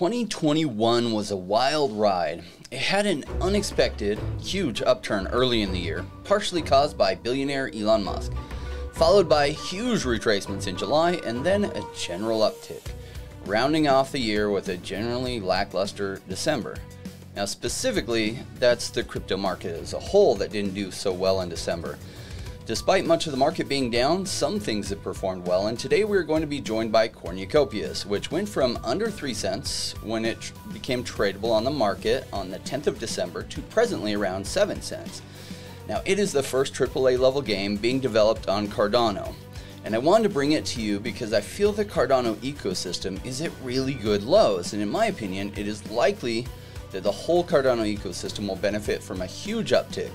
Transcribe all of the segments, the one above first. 2021 was a wild ride. It had an unexpected, huge upturn early in the year, partially caused by billionaire Elon Musk, followed by huge retracements in July and then a general uptick, rounding off the year with a generally lackluster December. Now specifically, that's the crypto market as a whole that didn't do so well in December. Despite much of the market being down, some things have performed well, and today we're going to be joined by Cornucopias, which went from under 3 cents when it became tradable on the market on the 10th of December to presently around 7 cents. Now it is the first AAA level game being developed on Cardano, and I wanted to bring it to you because I feel the Cardano ecosystem is at really good lows, and in my opinion, it is likely that the whole Cardano ecosystem will benefit from a huge uptick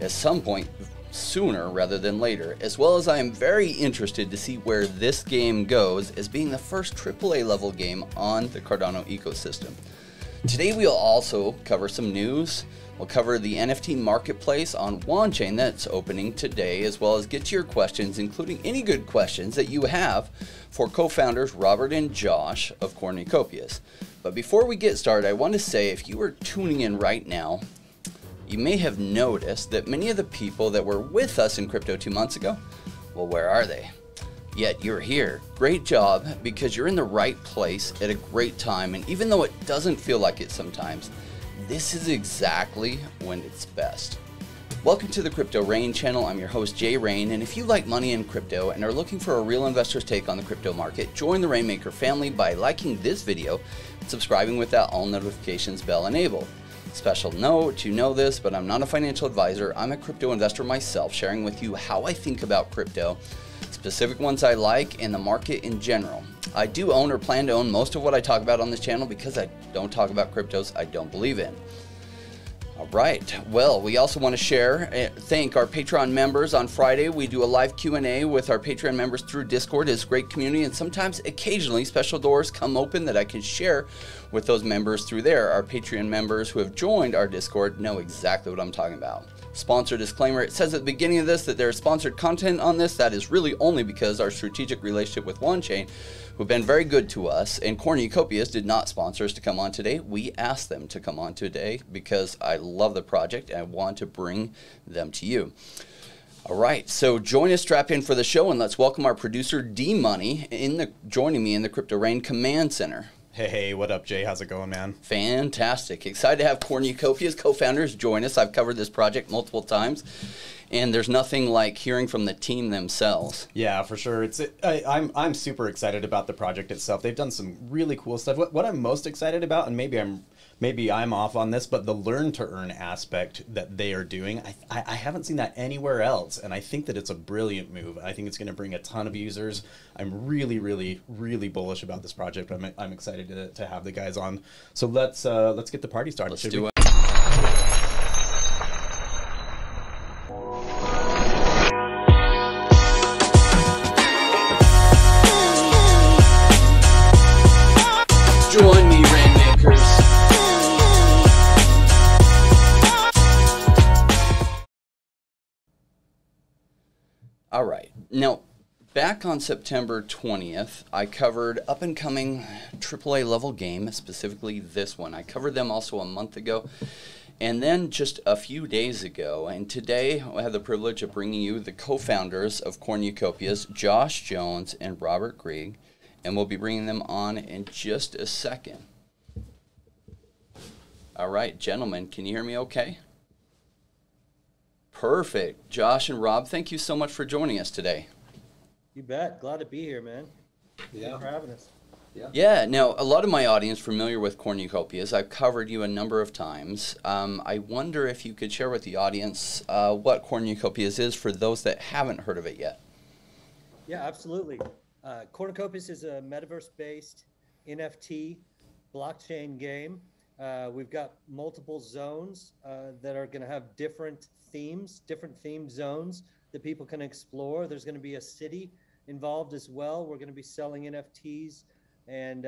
at some point sooner rather than later, as well as I am very interested to see where this game goes as being the first AAA level game on the Cardano ecosystem. Today we'll also cover some news. We'll cover the NFT marketplace on WanChain that's opening today, as well as get to your questions, including any good questions that you have for co-founders Robert and Josh of Cornucopias. But before we get started, I want to say if you are tuning in right now, you may have noticed that many of the people that were with us in crypto 2 months ago, well, where are they? Yet you're here. Great job, because you're in the right place at a great time. And even though it doesn't feel like it sometimes, this is exactly when it's best. Welcome to the Crypto Rain channel. I'm your host, Jay Rain. And if you like money and crypto and are looking for a real investor's take on the crypto market, join the Rainmaker family by liking this video and subscribing with that all notifications bell enabled. Special note, you know this, but I'm not a financial advisor. I'm a crypto investor myself, sharing with you how I think about crypto, specific ones I like, and the market in general. I do own or plan to own most of what I talk about on this channel because I don't talk about cryptos I don't believe in. All right, well, we also want to thank our Patreon members. On Friday, we do a live Q&A with our Patreon members through Discord. It's a great community, and sometimes, occasionally, special doors come open that I can share with those members through there. Our Patreon members who have joined our Discord know exactly what I'm talking about. Sponsor disclaimer, it says at the beginning of this that there is sponsored content on this. That is really only because our strategic relationship with WanChain, who've been very good to us, and Cornucopias did not sponsor us to come on today. We asked them to come on today because I love the project and I want to bring them to you. All right, so join us, strap in for the show, and let's welcome our producer D-Money joining me in the Crypto Rain Command Center. Hey, what up, Jay? How's it going, man? Fantastic. Excited to have Cornucopias co-founders join us. I've covered this project multiple times, and there's nothing like hearing from the team themselves. Yeah, for sure. I'm super excited about the project itself. They've done some really cool stuff. What I'm most excited about, and maybe I'm off on this, but the learn to earn aspect that they are doing, I haven't seen that anywhere else. And I think that it's a brilliant move. I think it's going to bring a ton of users. I'm really, really, really bullish about this project. I'm excited to have the guys on. So let's get the party started. Let's do it. All right, now back on September 20th, I covered up-and-coming AAA level game, specifically this one. I covered them also a month ago, and then just a few days ago. And today, I have the privilege of bringing you the co-founders of Cornucopias, Josh Jones and Robert Grieg, and we'll be bringing them on in just a second. All right, gentlemen, can you hear me okay? Perfect. Josh and Rob, thank you so much for joining us today. You bet. Glad to be here, man. Yeah. Thanks for having us. Yeah. Yeah. Now, a lot of my audience familiar with Cornucopias. I've covered you a number of times. I wonder if you could share with the audience what Cornucopias is for those that haven't heard of it yet. Yeah, absolutely. Cornucopias is a metaverse-based NFT blockchain game. We've got multiple zones that are going to have different themes, different theme zones that people can explore. There's going to be a city involved as well. We're going to be selling NFTs, and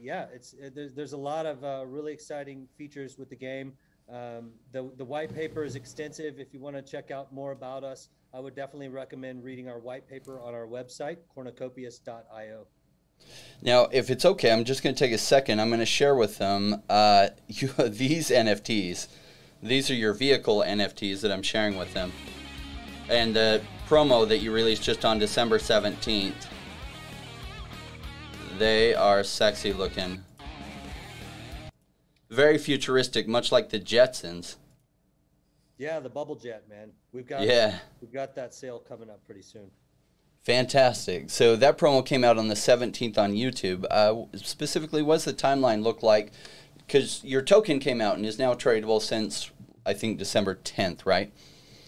yeah, there's a lot of really exciting features with the game. The white paper is extensive. If you want to check out more about us, I would definitely recommend reading our white paper on our website, cornucopias.io. Now, if it's okay, I'm just going to take a second. I'm going to share with them these NFTs. These are your vehicle NFTs that I'm sharing with them. And the promo that you released just on December 17th. They are sexy looking. Very futuristic, much like the Jetsons. Yeah, the bubble jet, man. We've got that sale coming up pretty soon. Fantastic. So that promo came out on the 17th on YouTube. Specifically, what's the timeline look like? Because your token came out and is now tradable since, I think, December 10th, right?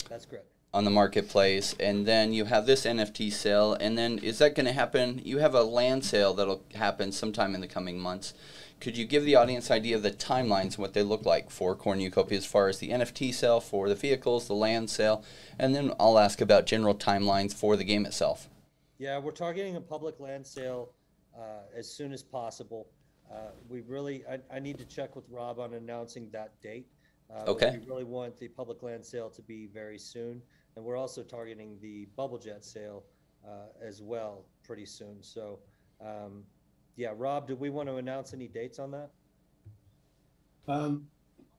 That's correct. On the marketplace. And then you have this NFT sale. And then is that going to happen? You have a land sale that will happen sometime in the coming months. Could you give the audience an idea of the timelines and what they look like for Cornucopia as far as the NFT sale, for the vehicles, the land sale, and then I'll ask about general timelines for the game itself. Yeah, we're targeting a public land sale as soon as possible. I need to check with Rob on announcing that date. Okay. We really want the public land sale to be very soon, and we're also targeting the bubble jet sale as well pretty soon. So. Yeah, Rob, do we want to announce any dates on that?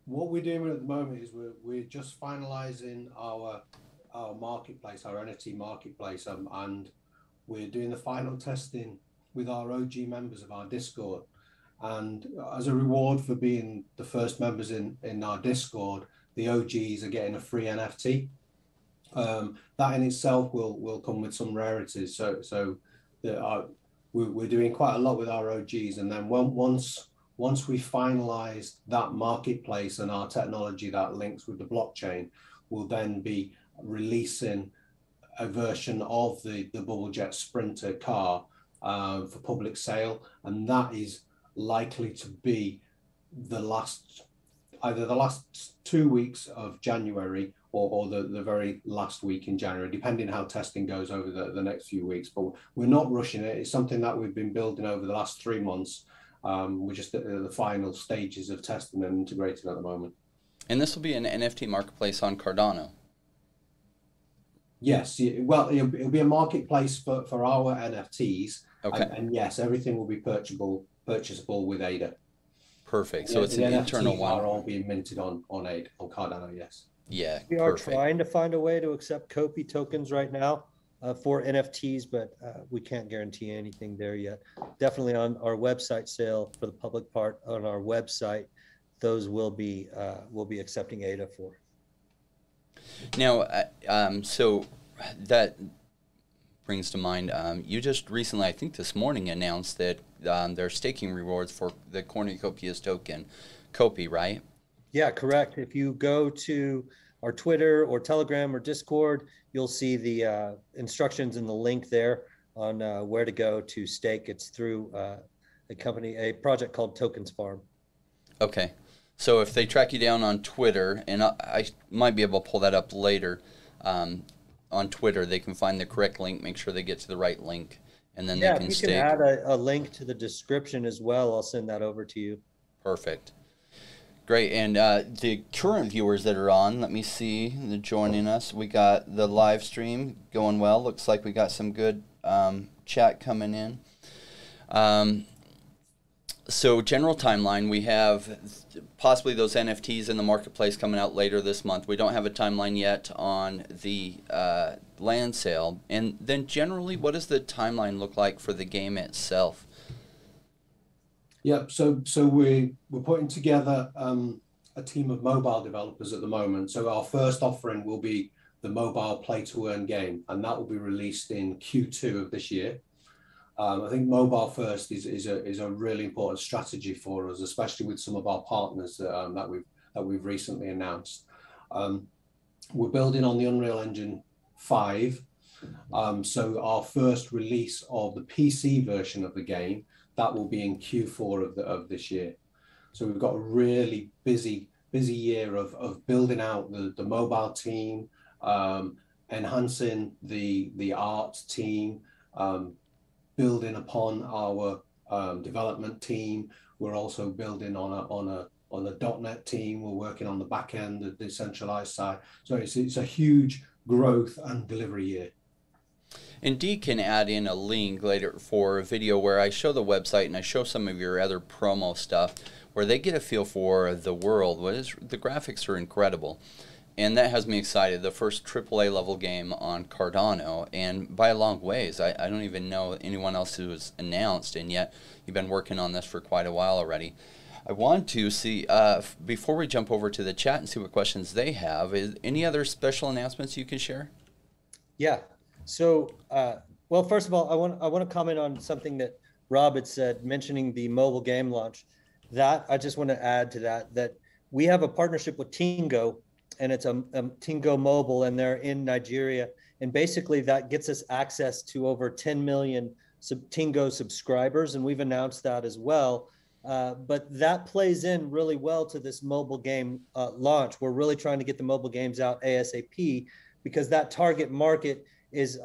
What we're doing at the moment is we're just finalizing our marketplace, our NFT marketplace, and we're doing the final testing with our OG members of our Discord. And as a reward for being the first members in our Discord, the OGs are getting a free NFT. That in itself will come with some rarities. So there are. We're doing quite a lot with our OGs, and then once we finalize that marketplace and our technology that links with the blockchain, we'll then be releasing a version of the Bubble Jet Sprinter car for public sale, and that is likely to be either the last 2 weeks of January or the very last week in January, depending how testing goes over the next few weeks. But we're not rushing it. It's something that we've been building over the last 3 months. We're just at the final stages of testing and integrating at the moment. And this will be an NFT marketplace on Cardano? Yes. Well, it'll be a marketplace for our NFTs. Okay. And yes, everything will be purchasable with ADA. Perfect. So it's an internal one. Are all being minted on ADA, on Cardano, yes. Yeah, we are trying to find a way to accept Kopi tokens right now for NFTs, but we can't guarantee anything there yet. Definitely on our website sale for the public part on our website, those will be accepting ADA for. Now, so that brings to mind, you just recently, I think this morning, announced that there are staking rewards for the Cornucopias token, Kopi, right? Yeah, correct. If you go to our Twitter or Telegram or Discord, you'll see the instructions in the link there on where to go to stake. It's through a project called Tokens Farm. Okay. So if they track you down on Twitter, and I might be able to pull that up later on Twitter, they can find the correct link, make sure they get to the right link, and then they can stake. Yeah, you can add a link to the description as well. I'll send that over to you. Perfect. Great, and the current viewers that are on, let me see, they're joining us. We got the live stream going well. Looks like we got some good chat coming in. So general timeline, we have possibly those NFTs in the marketplace coming out later this month. We don't have a timeline yet on the land sale. And then generally, what does the timeline look like for the game itself? Yeah, so we're putting together a team of mobile developers at the moment. So our first offering will be the mobile play-to-earn game, and that will be released in Q2 of this year. I think mobile first is a really important strategy for us, especially with some of our partners that we've recently announced. We're building on the Unreal Engine 5, so our first release of the PC version of the game. That will be in Q4 of this year. So we've got a really busy year of building out the mobile team, enhancing the art team, building upon our development team. We're also building on a .NET team. We're working on the back end, the decentralized side. So it's a huge growth and delivery year. And Dee can add in a link later for a video where I show the website and I show some of your other promo stuff where they get a feel for the world. The graphics are incredible. And that has me excited. The first AAA level game on Cardano, and by a long ways. I don't even know anyone else who was announced, and yet you've been working on this for quite a while already. I want to see, before we jump over to the chat and see what questions they have, is any other special announcements you can share? Yeah. So, well, first of all, I want to comment on something that Rob had said, mentioning the mobile game launch. That, I just want to add to that, that we have a partnership with Tingo, and it's a Tingo Mobile, and they're in Nigeria. And basically that gets us access to over 10 million Tingo subscribers, and we've announced that as well. But that plays in really well to this mobile game launch. We're really trying to get the mobile games out ASAP, because that target market is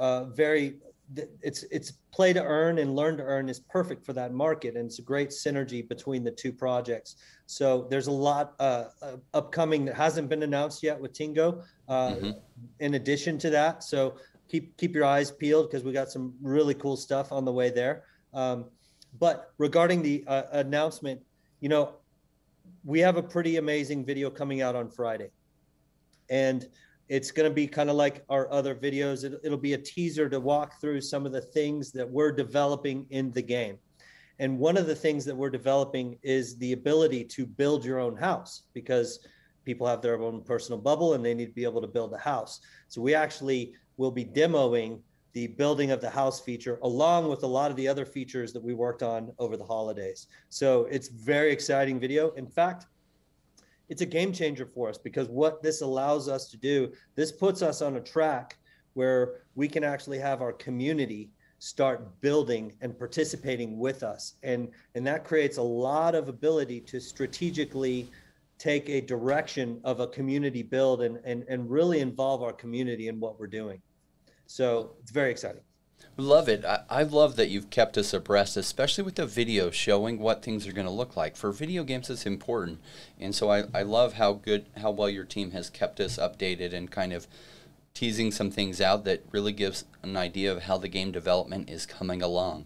it's play to earn and learn to earn is perfect for that market, and it's a great synergy between the two projects. So there's a lot upcoming that hasn't been announced yet with Tingo. In addition to that, so keep your eyes peeled, because we got some really cool stuff on the way there. But regarding the announcement, you know, we have a pretty amazing video coming out on Friday, and it's going to be kind of like our other videos. It'll be a teaser to walk through some of the things that we're developing in the game. And one of the things that we're developing is the ability to build your own house, because people have their own personal bubble and they need to be able to build a house. So we actually will be demoing the building of the house feature, along with a lot of the other features that we worked on over the holidays. So it's very exciting video. In fact, it's a game changer for us, because what this allows us to do, this puts us on a track where we can actually have our community start building and participating with us. And that creates a lot of ability to strategically take a direction of a community build and really involve our community in what we're doing. So it's very exciting. Love it. I love that you've kept us abreast, especially with the video showing what things are going to look like. For video games, it's important. And so I love how well your team has kept us updated and kind of teasing some things out that really gives an idea of how the game development is coming along.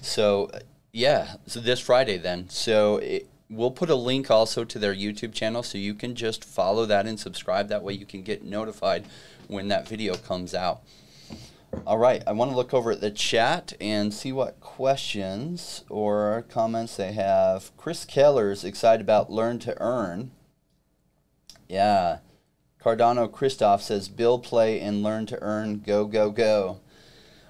So, yeah, so this Friday then. So we'll put a link also to their YouTube channel, so you can just follow that and subscribe. That way you can get notified when that video comes out. All right, I want to look over at the chat and see what questions or comments they have. Chris Keller's excited about Learn to Earn. Yeah. Cardano Christoph says, build, play, and learn to earn. Go, go, go.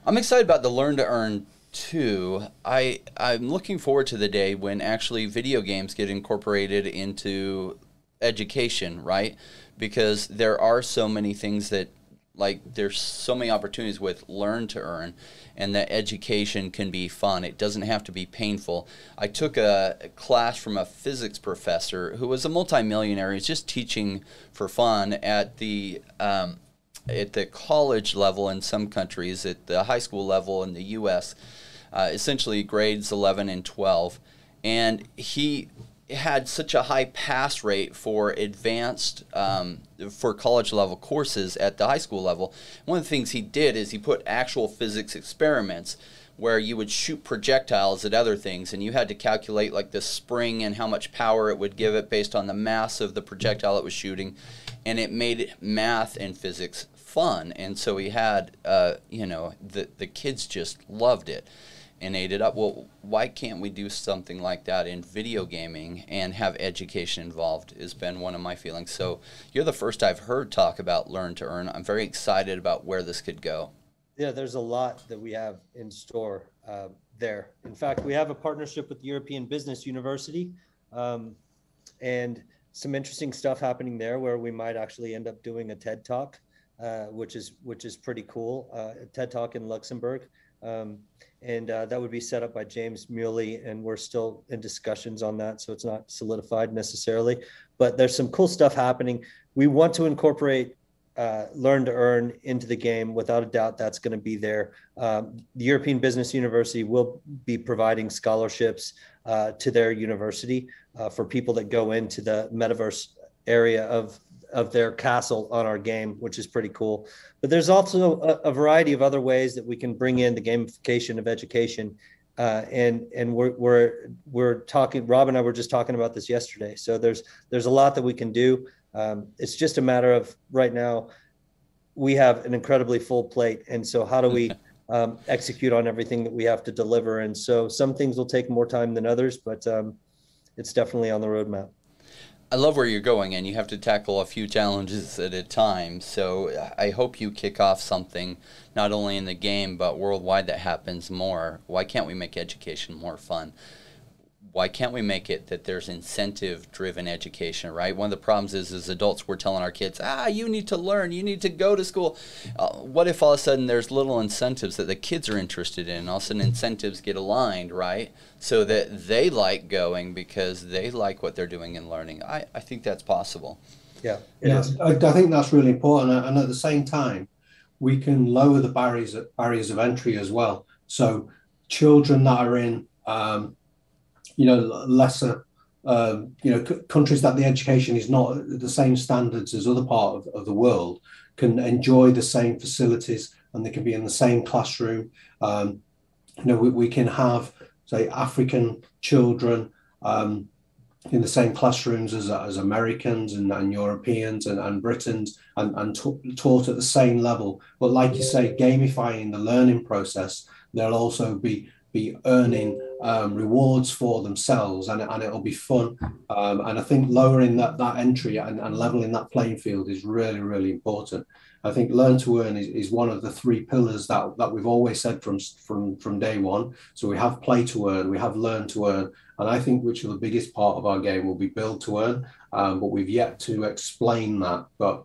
I'm excited about the Learn to Earn too. I'm looking forward to the day when actually video games get incorporated into education, right? Because there are so many things that, like, there's so many opportunities with Learn to Earn, and that education can be fun. It doesn't have to be painful. I took a class from a physics professor who was a multimillionaire. He was just teaching for fun at the college level in some countries, at the high school level in the U.S., essentially grades 11 and 12. And he had such a high pass rate for advanced, for college level courses at the high school level. One of the things he did is he put actual physics experiments where you would shoot projectiles at other things, and you had to calculate like the spring and how much power it would give it based on the mass of the projectile it was shooting, and it made math and physics fun. And so he had, you know, the kids just loved it and ate it up. Well, why can't we do something like that in video gaming and have education involved, has been one of my feelings. So you're the first I've heard talk about Learn to Earn. I'm very excited about where this could go. Yeah, there's a lot that we have in store there. In fact, we have a partnership with the European Business University, and some interesting stuff happening there where we might actually end up doing a TED Talk, which is pretty cool, a TED Talk in Luxembourg. That would be set up by James Muley, and we're still in discussions on that, so it's not solidified necessarily, but there's some cool stuff happening. We want to incorporate Learn to Earn into the game. Without a doubt, that's going to be there. The European Business University will be providing scholarships to their university for people that go into the metaverse area of of their castle on our game, which is pretty cool. But there's also a variety of other ways that we can bring in the gamification of education. And we're talking, Rob and I were just talking about this yesterday. So there's a lot that we can do. It's just a matter of right now, we have an incredibly full plate. And so how do we execute on everything that we have to deliver? And so some things will take more time than others, but it's definitely on the roadmap. I love where you're going, and you have to tackle a few challenges at a time. So I hope you kick off something, not only in the game, but worldwide, that happens more. Why can't we make education more fun? Why can't we make it that there's incentive-driven education, right? One of the problems is, as adults, we're telling our kids, you need to learn, you need to go to school. What if all of a sudden there's little incentives that the kids are interested in, and all of a sudden incentives get aligned, right? So that they like going because they like what they're doing and learning. I think that's possible. Yeah, it is. I think that's really important. And at the same time, we can lower the barriers of entry as well. So children that are in... lesser, countries that the education is not the same standards as other parts of the world can enjoy the same facilities, and they can be in the same classroom. We can have, say, African children in the same classrooms as Americans and Europeans and Britons, and taught at the same level. But like you say, gamifying the learning process, there'll also be earning rewards for themselves, and it'll be fun. And I think lowering that entry and leveling that playing field is really, really important. I think learn to earn is one of the three pillars that we've always said from day one. So we have play to earn, we have learn to earn, and I think which are the biggest part of our game will be build to earn. But we've yet to explain that. But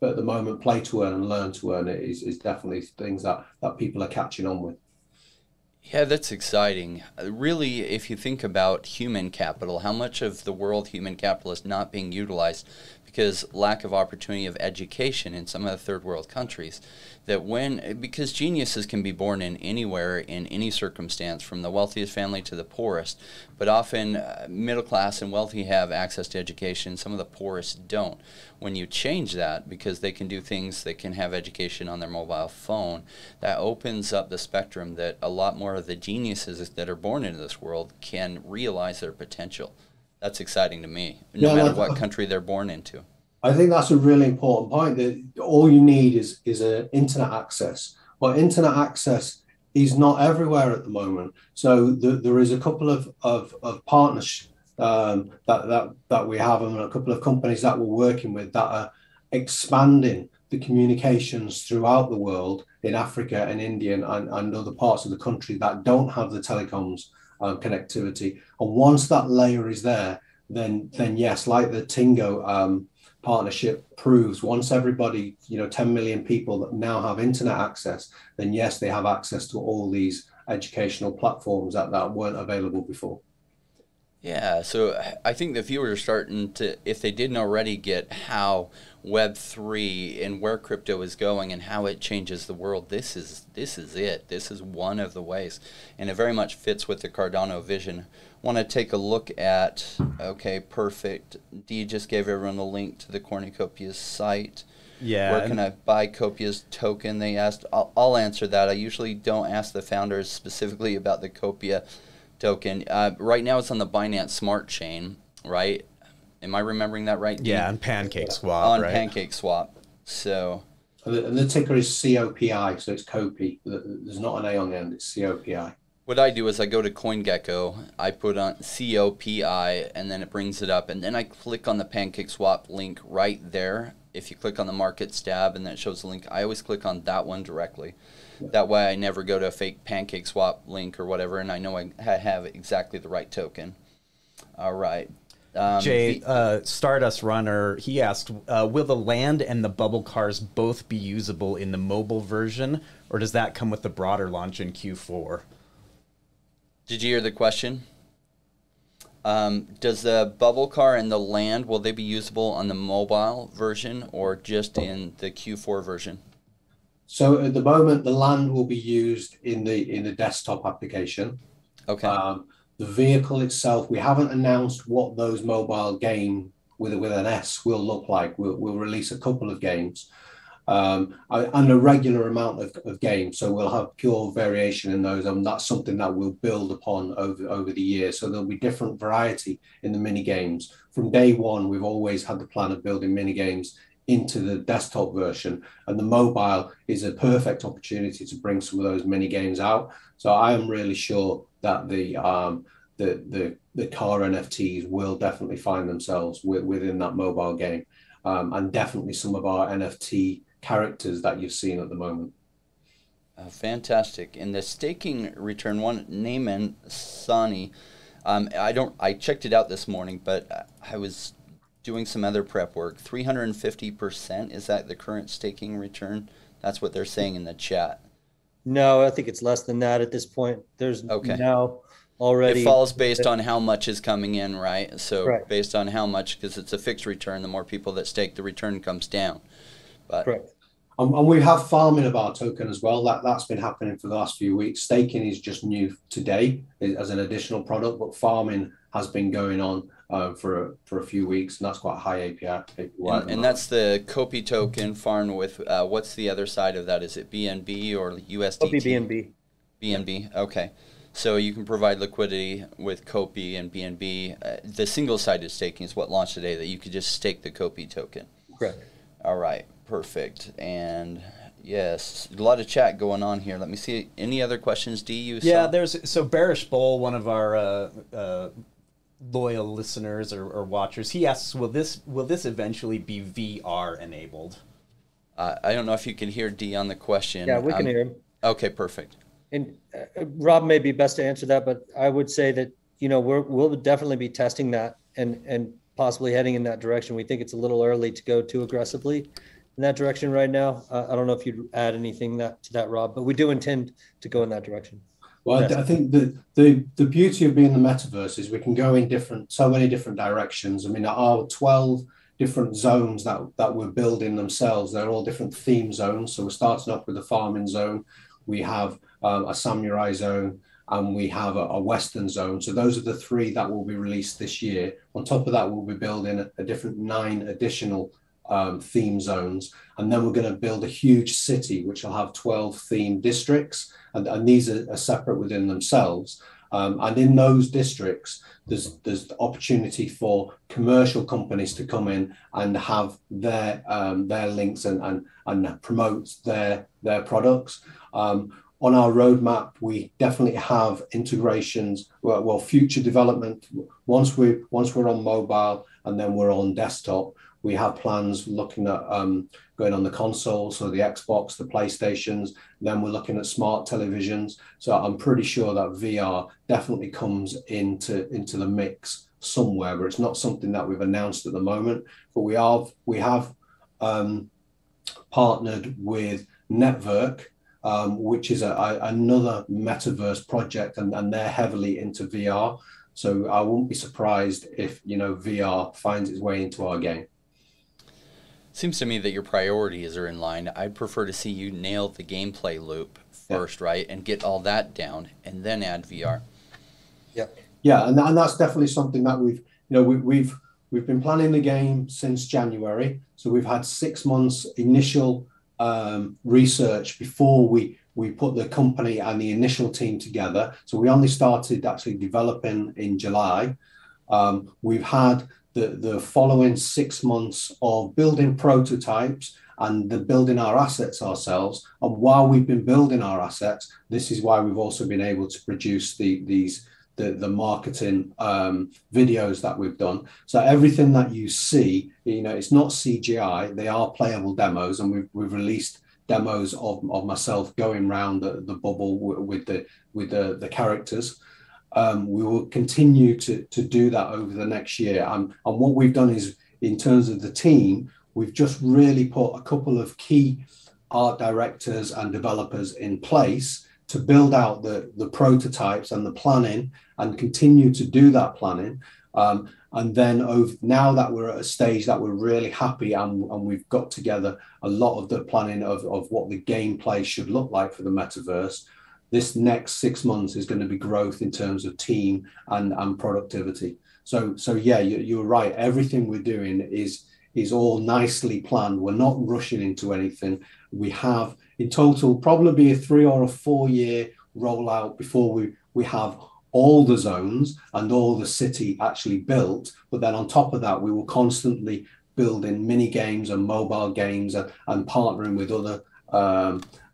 at the moment, play to earn and learn to earn is definitely things that people are catching on with. Yeah, that's exciting. Really, if you think about human capital, how much of the world human capital is not being utilized because lack of opportunity of education in some of the third world countries, because geniuses can be born in anywhere, in any circumstance, from the wealthiest family to the poorest, but often middle class and wealthy have access to education, some of the poorest don't. When you change that, because they can do things, they can have education on their mobile phone, that opens up the spectrum that a lot more of the geniuses that are born into this world can realize their potential. That's exciting to me, no matter what country they're born into. I think that's a really important point, that all you need is internet access. But internet access is not everywhere at the moment. So there is a couple of partners that we have, and a couple of companies that we're working with that are expanding the communications throughout the world, in Africa and India and other parts of the country that don't have the telecoms connectivity. And once that layer is there, then yes, like the Tingo partnership proves, once everybody, 10 million people that now have internet access, then yes, they have access to all these educational platforms that weren't available before. Yeah, so I think the viewers are starting to, if they didn't already, get how Web3 and where crypto is going and how it changes the world. This is it. This is one of the ways, and it very much fits with the Cardano vision. Want to take a look at, okay, perfect. Dee just gave everyone the link to the Cornucopias site. Yeah. Where can I buy Copia's token? They asked. I'll answer that. I usually don't ask the founders specifically about the Copia token. Right now it's on the Binance Smart Chain, right? Am I remembering that right? Yeah, on Pancake Swap. On Pancake Swap. So, and the ticker is COPI, so it's COPI. There's not an A on the end, it's COPI. What I do is I go to CoinGecko, I put on COPI, and then it brings it up, and then I click on the Pancake Swap link right there. If you click on the Markets tab and that shows the link, I always click on that one directly. That way I never go to a fake Pancake Swap link or whatever, and I know I have exactly the right token. All right. Jay, Stardust Runner, he asked, will the land and the bubble cars both be usable in the mobile version, or does that come with the broader launch in Q4? Did you hear the question? Does the bubble car and the land, will they be usable on the mobile version or just in the Q4 version? So at the moment, the land will be used in the desktop application. Okay. The vehicle itself, we haven't announced what those mobile game with an S will look like. We'll release a couple of games and a regular amount of games. So we'll have pure variation in those, and that's something that we'll build upon over the years. So there'll be different variety in the mini games. From day one, we've always had the plan of building mini games into the desktop version, and the mobile is a perfect opportunity to bring some of those mini games out. So I am really sure that the car NFTs will definitely find themselves within that mobile game, and definitely some of our NFT characters that you've seen at the moment. Fantastic. In the staking return one, Naaman Sani, I checked it out this morning, but I was doing some other prep work. 350%, is that the current staking return? That's what they're saying in the chat. No, I think it's less than that at this point. There's now already. It falls based on how much is coming in, right? So based on how much, because it's a fixed return, the more people that stake, the return comes down. But and we have farming of our token as well. That's been happening for the last few weeks. Staking is just new today as an additional product, but farming has been going on for a few weeks, and that's quite high API. And that's the Kopi token farmed with, what's the other side of that? Is it BNB or USDT? Kopi BNB. BNB, okay. So you can provide liquidity with Kopi and BNB. The single-sided staking is what launched today, that you could just stake the Kopi token. Correct. All right, perfect. And yes, a lot of chat going on here. Let me see, any other questions, D, you saw? Yeah, so Bearish Bull, one of our loyal listeners or watchers, he asks, will this eventually be VR enabled? I don't know if you can hear D on the question. Yeah, we can hear him. Okay, perfect. And Rob may be best to answer that, but I would say that, you know, we'll definitely be testing that and possibly heading in that direction. We think it's a little early to go too aggressively in that direction right now. I don't know if you'd add anything to that, Rob, but we do intend to go in that direction. Well, yes. I think the beauty of being the metaverse is we can go in so many different directions. I mean, our 12 different zones that we're building themselves, they're all different theme zones. So we're starting off with a farming zone. We have a samurai zone, and we have a Western zone. So those are the three that will be released this year. On top of that, we'll be building a different 9 additional theme zones, and then we're going to build a huge city which will have 12 theme districts, and these are separate within themselves, and in those districts there's the opportunity for commercial companies to come in and have their links and promote their products. On our roadmap, we definitely have integrations, well, future development, once we're on mobile and then we're on desktop. We have plans looking at going on the consoles, so the Xbox, the PlayStations, then we're looking at smart televisions. So I'm pretty sure that VR definitely comes into the mix somewhere, but it's not something that we've announced at the moment. But we have partnered with Network, which is another metaverse project, and they're heavily into VR. So I wouldn't be surprised if, you know, VR finds its way into our game. Seems to me that your priorities are in line. I'd prefer to see you nail the gameplay loop first, right? And get all that down and then add VR. Yeah. Yeah, and that's definitely something that we've been planning the game since January. So we've had 6 months initial research before we put the company and the initial team together. So we only started actually developing in July. We've had the following 6 months of building prototypes and building our assets ourselves. And while we've been building our assets, this is why we've also been able to produce the marketing videos that we've done. So everything that you see, you know, it's not CGI, they are playable demos. And we've released demos of myself going around the bubble with the characters. We will continue to do that over the next year. And what we've done is, in terms of the team, we've just really put a couple of key art directors and developers in place to build out the prototypes and the planning, and continue to do that planning. And then now that we're at a stage that we're really happy and we've got together a lot of the planning of what the gameplay should look like for the metaverse, this next 6 months is going to be growth in terms of team and productivity. So yeah, you're right. Everything we're doing is all nicely planned. We're not rushing into anything. We have in total probably a 3 or a 4 year rollout before we have all the zones and all the city actually built. But then on top of that, we will constantly building mini games and mobile games and partnering with other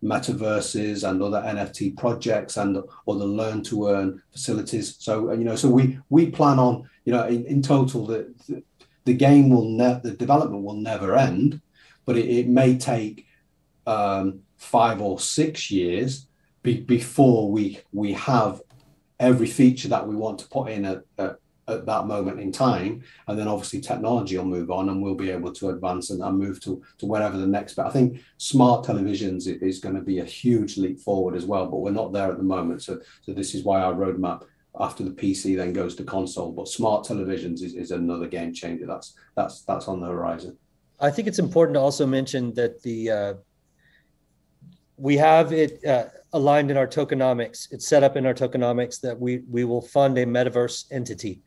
metaverses and other NFT projects and other learn to earn facilities. So, so we plan on, in total the game will the development will never end, but it may take 5 or 6 years before we have every feature that we want to put in at that moment in time. And then obviously technology will move on and we'll be able to advance and move to wherever the next. But I think smart televisions is going to be a huge leap forward as well, but we're not there at the moment. So this is why our roadmap after the PC then goes to console, but smart televisions is another game changer. That's on the horizon. I think it's important to also mention that we have it aligned in our tokenomics. It's set up in our tokenomics that we will fund a metaverse entity.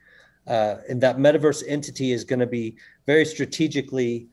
And that metaverse entity is going to be very strategically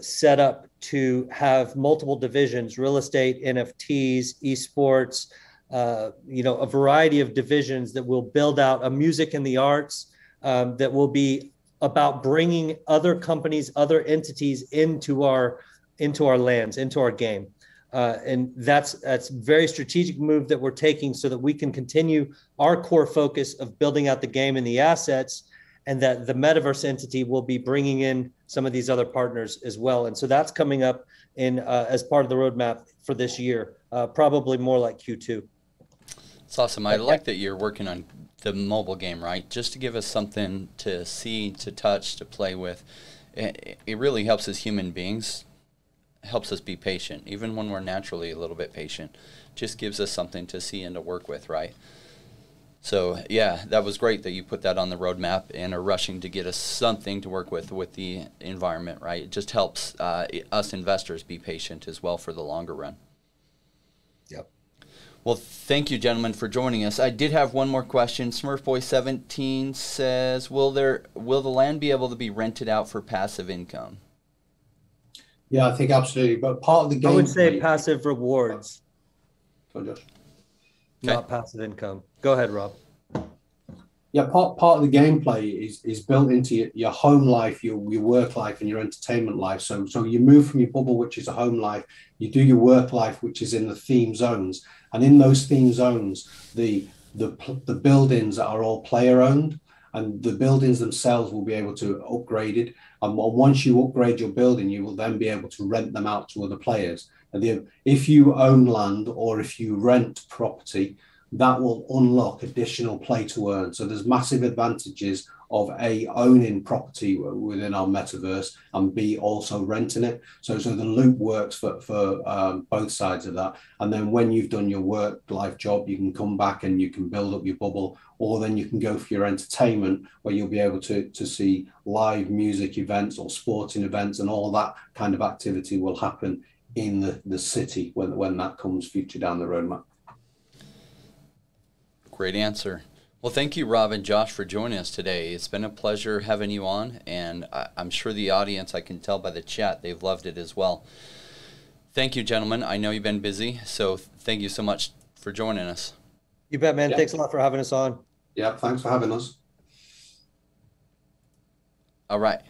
set up to have multiple divisions: real estate, NFTs, esports, a variety of divisions that will build out a music and the arts that will be about bringing other companies, other entities into our lands, into our game. And that's very strategic move that we're taking so that we can continue our core focus of building out the game and the assets, and that the metaverse entity will be bringing in some of these other partners as well. And so that's coming up in as part of the roadmap for this year, probably more like Q2. It's awesome. I like that you're working on the mobile game, right? Just to give us something to see, to touch, to play with. It really helps as human beings. Helps us be patient, even when we're naturally a little bit patient. Just gives us something to see and to work with, right? So yeah, that was great that you put that on the roadmap and are rushing to get us something to work with the environment, right? It just helps us investors be patient as well for the longer run. Yep. Well, thank you, gentlemen, for joining us. I did have one more question. Smurfboy17 says, will the land be able to be rented out for passive income? Yeah, I think absolutely. But part of the game, I would say passive rewards. Go on, Josh. Not passive income. Go ahead, Rob. Yeah, part of the gameplay is built into your home life, your work life, and your entertainment life. So you move from your bubble, which is a home life, you do your work life, which is in the theme zones, and in those theme zones, the buildings are all player owned. And the buildings themselves will be able to upgrade it. And once you upgrade your building, you will then be able to rent them out to other players. And if you own land or if you rent property, that will unlock additional play to earn. So there's massive advantages of A, owning property within our metaverse, and B, also renting it. So the loop works for both sides of that. And then when you've done your work life job, you can come back and you can build up your bubble, or then you can go for your entertainment, where you'll be able to see live music events or sporting events, and all that kind of activity will happen in the city when that comes future down the roadmap. Great answer. Well, thank you, Rob and Josh, for joining us today. It's been a pleasure having you on, and I'm sure the audience, I can tell by the chat, they've loved it as well. Thank you, gentlemen. I know you've been busy, so thank you so much for joining us. You bet, man. Yeah. Thanks a lot for having us on. Yeah, thanks for having us. All right.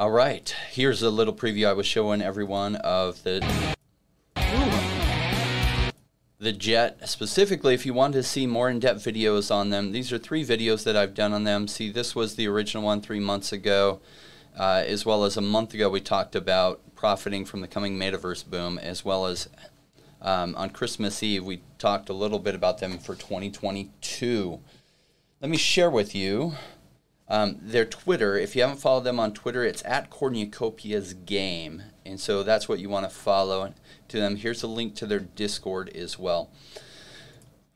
All right. Here's a little preview I was showing everyone of the jet specifically. If you want to see more in-depth videos on them, these are 3 videos that I've done on them. See, this was the original one 3 months ago, as well as a month ago we talked about profiting from the coming metaverse boom, as well as on Christmas Eve we talked a little bit about them for 2022. Let me share with you their Twitter. If you haven't followed them on Twitter, it's @Cornucopias Game, and so that's what you want to follow to them. Here's a link to their Discord as well.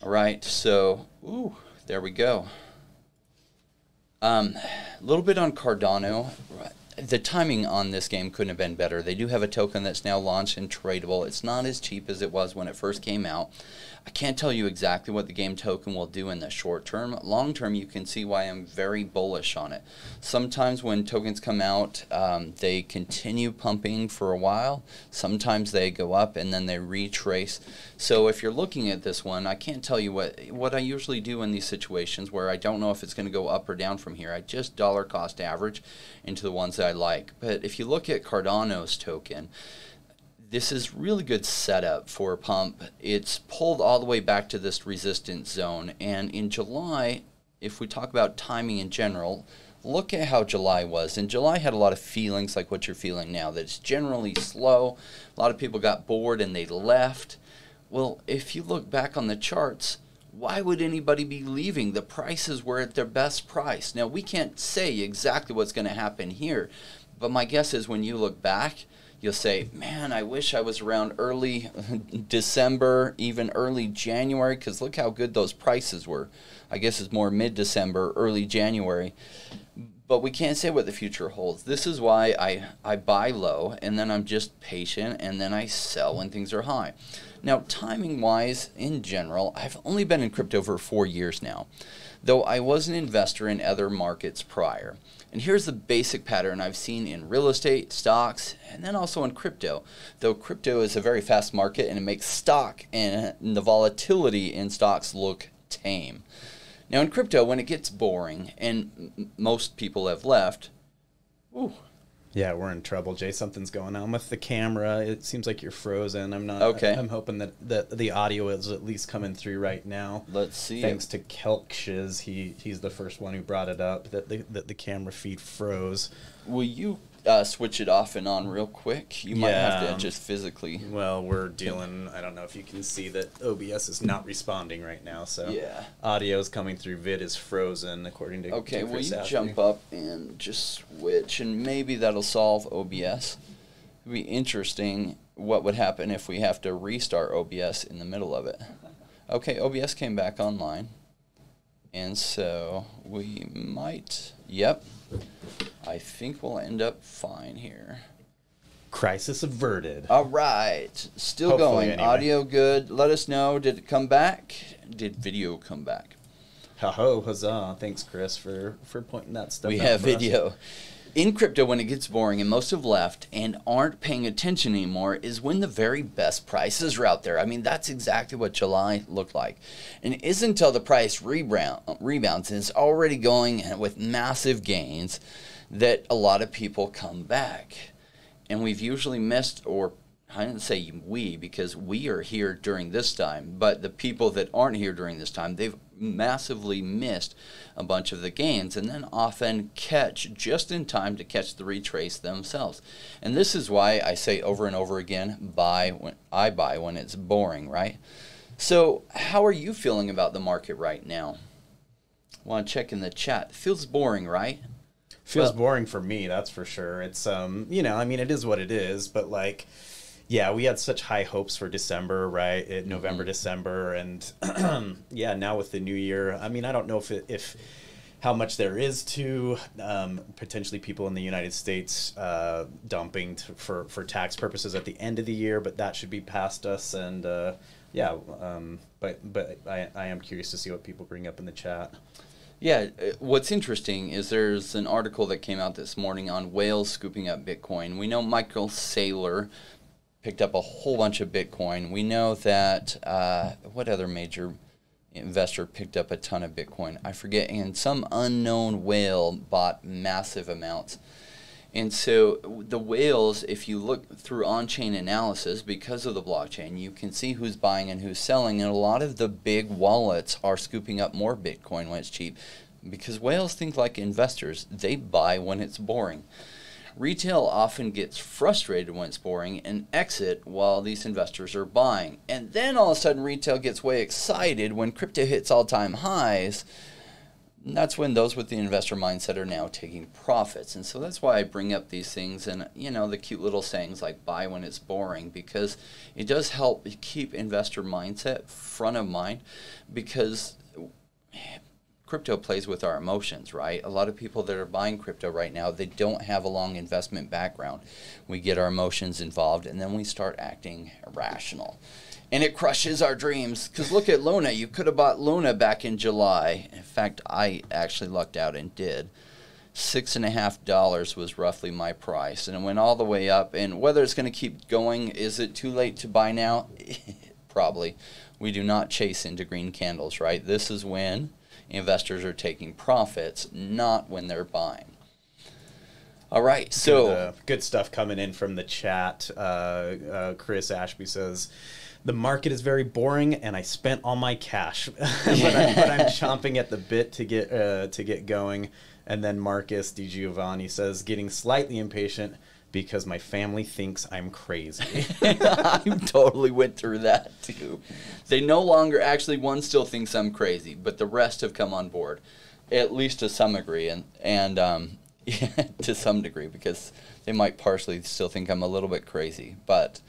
All right, so there we go. A little bit on Cardano. the timing on this game couldn't have been better. They do have a token that's now launched and tradable. It's not as cheap as it was when it first came out. I can't tell you exactly what the game token will do in the short term. Long term, you can see why I'm very bullish on it. Sometimes when tokens come out, they continue pumping for a while. Sometimes they go up and then they retrace. So if you're looking at this one, I can't tell you what I usually do in these situations where I don't know if it's going to go up or down from here. I just dollar cost average into the ones that I like. But if you look at Cardano's token, this is really good setup for a pump. It's pulled all the way back to this resistance zone. And in July, if we talk about timing in general, look at how July was. And July had a lot of feelings like what you're feeling now, that it's generally slow. A lot of people got bored and they left. Well, if you look back on the charts, why would anybody be leaving? The prices were at their best price. Now, we can't say exactly what's going to happen here, but my guess is when you look back, you'll say, man, I wish I was around early December, even early January, because look how good those prices were. I guess it's more mid-December, early January. But we can't say what the future holds. This is why I buy low, and then I'm just patient, and then I sell when things are high. Now, timing-wise, in general, I've only been in crypto for 4 years now, though I was an investor in other markets prior. And here's the basic pattern I've seen in real estate, stocks, and then also in crypto. Though crypto is a very fast market and it makes stock and the volatility in stocks look tame. Now in crypto, when it gets boring and most people have left, ooh. Yeah, we're in trouble, Jay. Something's going on with the camera. It seems like you're frozen. I'm not. Okay. I'm hoping that the audio is at least coming through right now. Let's see. Thanks to Kelkshiz, he's the first one who brought it up that the camera feed froze. Will you switch it off and on real quick? You might have to just physically. Well, we're dealing. I don't know if you can see that OBS is not responding right now. So yeah, audio is coming through. Vid is frozen according to. Okay, will you jump up and just switch, and maybe that'll solve OBS. It'd be interesting what would happen if we have to restart OBS in the middle of it. Okay, OBS came back online, and so we might. Yep. I think we'll end up fine here. Crisis averted. All right. Still hopefully going. Anyway. Audio good. Let us know. Did it come back? Did video come back? Ha-ho, huzzah. Thanks, Chris, for pointing that stuff out. We have video. Us. In crypto, when it gets boring and most have left and aren't paying attention anymore is when the very best prices are out there. I mean, that's exactly what July looked like. And it isn't until the price rebounds and it's already going with massive gains that a lot of people come back. And we've usually missed, or I didn't say we, because we are here during this time, but the people that aren't here during this time, they've massively missed a bunch of the gains and then often catch just in time to catch the retrace themselves. And this is why I say over and over again, I buy when it's boring, right? So how are you feeling about the market right now? Want to check in the chat. It feels boring, right? Feels boring for me, that's for sure. It's you know, I mean, it is what it is, but like, yeah, we had such high hopes for December, right? November, December, and yeah, now with the new year, I mean, I don't know if how much there is to potentially people in the United States dumping for tax purposes at the end of the year, but that should be past us. And yeah, but I am curious to see what people bring up in the chat. Yeah, what's interesting is there's an article that came out this morning on whales scooping up Bitcoin. We know Michael Saylor picked up a whole bunch of Bitcoin. We know that, what other major investor picked up a ton of Bitcoin? I forget, and some unknown whale bought massive amounts. And so the whales, if you look through on-chain analysis, because of the blockchain, you can see who's buying and who's selling, and a lot of the big wallets are scooping up more Bitcoin when it's cheap, because whales think like investors. They buy when it's boring. Retail often gets frustrated when it's boring and exit while these investors are buying. And then all of a sudden retail gets way excited when crypto hits all-time highs. And that's when those with the investor mindset are now taking profits. And so that's why I bring up these things and, you know, the cute little sayings like buy when it's boring, because it does help keep investor mindset front of mind, because crypto plays with our emotions, right? A lot of people that are buying crypto right now, they don't have a long investment background. We get our emotions involved, and then we start acting irrational. And it crushes our dreams, because look at Luna. You could have bought Luna back in July. In fact, I actually lucked out and did. $6.50 was roughly my price, and it went all the way up. And whether it's going to keep going, is it too late to buy now? Probably. We do not chase into green candles, right? This is when investors are taking profits, not when they're buying. All right, so good stuff coming in from the chat. Chris Ashby says, the market is very boring, and I spent all my cash, but I'm chomping at the bit to get going. And then Marcus Di Giovanni says, getting slightly impatient because my family thinks I'm crazy. I totally went through that too. They no longer actually, one still thinks I'm crazy, but the rest have come on board, at least to some degree, to some degree, because they might partially still think I'm a little bit crazy, but.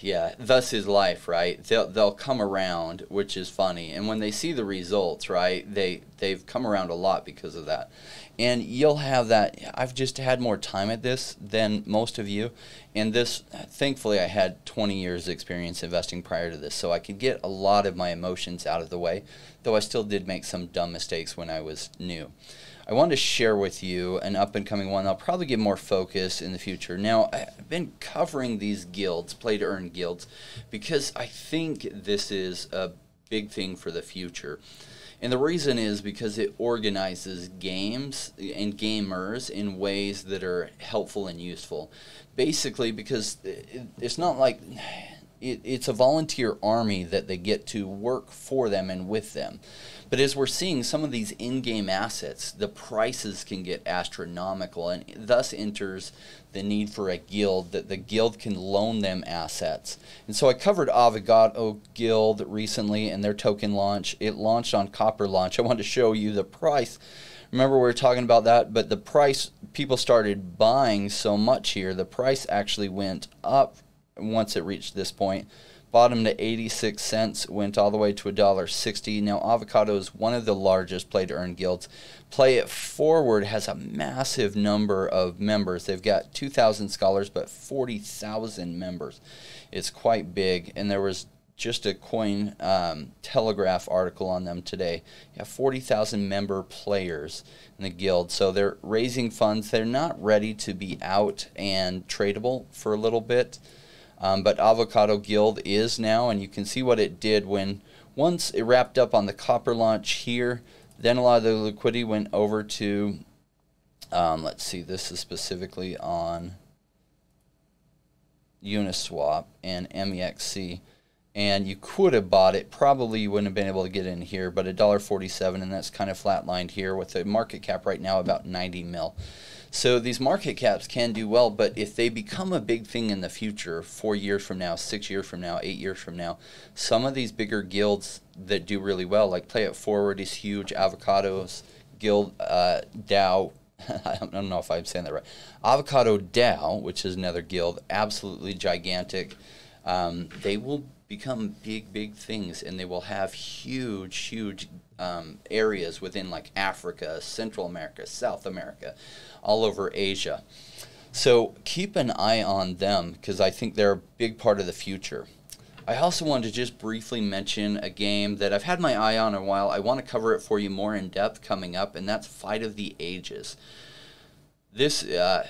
Yeah, thus is life, right? They'll come around, which is funny. And when they see the results, right, they've come around a lot because of that. And you'll have that. I've just had more time at this than most of you. And this, thankfully, I had 20 years experience investing prior to this, so I could get a lot of my emotions out of the way, though I still did make some dumb mistakes when I was new. I wanted to share with you an up-and-coming one. I'll probably give more focus in the future. Now, I've been covering these guilds, play-to-earn guilds, because I think this is a big thing for the future. And the reason is because it organizes games and gamers in ways that are helpful and useful. Basically, because it's not like... It's a volunteer army that they get to work for them and with them. But as we're seeing some of these in-game assets, the prices can get astronomical, and thus enters the need for a guild, that the guild can loan them assets. And so I covered Avocado Guild recently and their token launch. It launched on Copper Launch. I wanted to show you the price. Remember, we were talking about that, but the price, people started buying so much here, the price actually went up. Once it reached this point, bottomed to 86 cents, went all the way to $1.60. Now, Avocado is one of the largest play-to-earn guilds. Play It Forward has a massive number of members. They've got 2,000 scholars, but 40,000 members. It's quite big, and there was just a Coin Telegraph article on them today. You have 40,000 member players in the guild, so they're raising funds. They're not ready to be out and tradable for a little bit. But Avocado Guild is now, and you can see what it did when once it wrapped up on the Copper Launch here. Then a lot of the liquidity went over to, let's see, this is specifically on Uniswap and MEXC. And you could have bought it. Probably you wouldn't have been able to get in here, but $1.47, and that's kind of flatlined here with a market cap right now about 90 mil. So these market caps can do well, but if they become a big thing in the future, 4 years from now, 6 years from now, 8 years from now, some of these bigger guilds that do really well, like Play It Forward is huge, Avocados Guild, DAO, I don't know if I'm saying that right, Avocado DAO, which is another guild, absolutely gigantic. They will become big things, and they will have huge areas within, like Africa, Central America, South America, all over Asia. So keep an eye on them, because I think they're a big part of the future. I also wanted to just briefly mention a game that I've had my eye on a while. I want to cover it for you more in depth coming up, and that's Fight of the Ages. This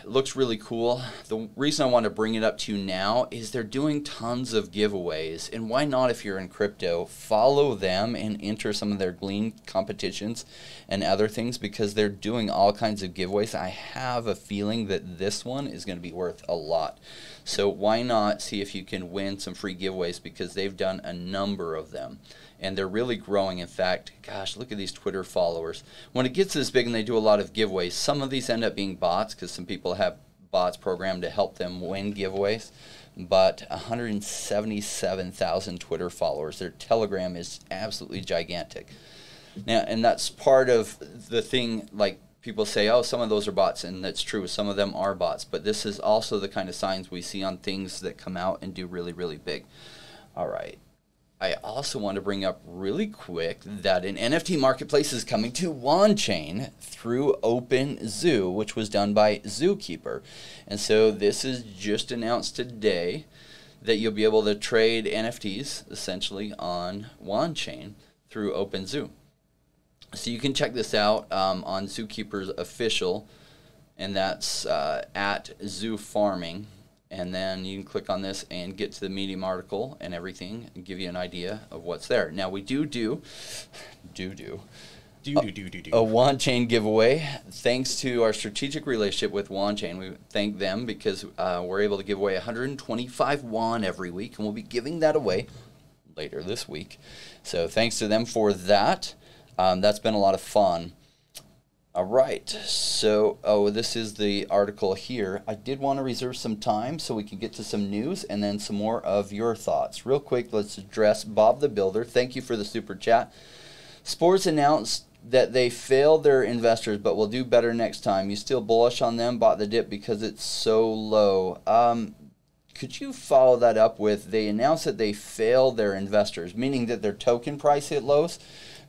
looks really cool. The reason I want to bring it up to you now is they're doing tons of giveaways, and why not if you're in crypto? Follow them and enter some of their Glean competitions and other things, because they're doing all kinds of giveaways. I have a feeling that this one is going to be worth a lot. So why not see if you can win some free giveaways, because they've done a number of them. And they're really growing. In fact, gosh, look at these Twitter followers. When it gets this big and they do a lot of giveaways, some of these end up being bots, because some people have bots programmed to help them win giveaways. But 177,000 Twitter followers. Their Telegram is absolutely gigantic. Now, and that's part of the thing, like people say, oh, some of those are bots, and that's true. Some of them are bots. But this is also the kind of signs we see on things that come out and do really, really big. All right. I also want to bring up really quick that an NFT marketplace is coming to WanChain through Open Zoo, which was done by Zookeeper. And so this is just announced today that you'll be able to trade NFTs essentially on WanChain through Open Zoo. So you can check this out on Zookeeper's official, and that's at Zoo Farming. And then you can click on this and get to the Medium article and everything and give you an idea of what's there. Now we do a WanChain giveaway. Thanks to our strategic relationship with WanChain, we thank them because we're able to give away 125 WAN every week, and we'll be giving that away later this week. So thanks to them for that. That's been a lot of fun. All right, so, oh, this is the article here. I did want to reserve some time so we can get to some news and then some more of your thoughts. Real quick, let's address Bob the Builder. Thank you for the super chat. Spores announced that they failed their investors but will do better next time. You still bullish on them, bought the dip because it's so low. Could you follow that up with they announced that they failed their investors, meaning that their token price hit lows?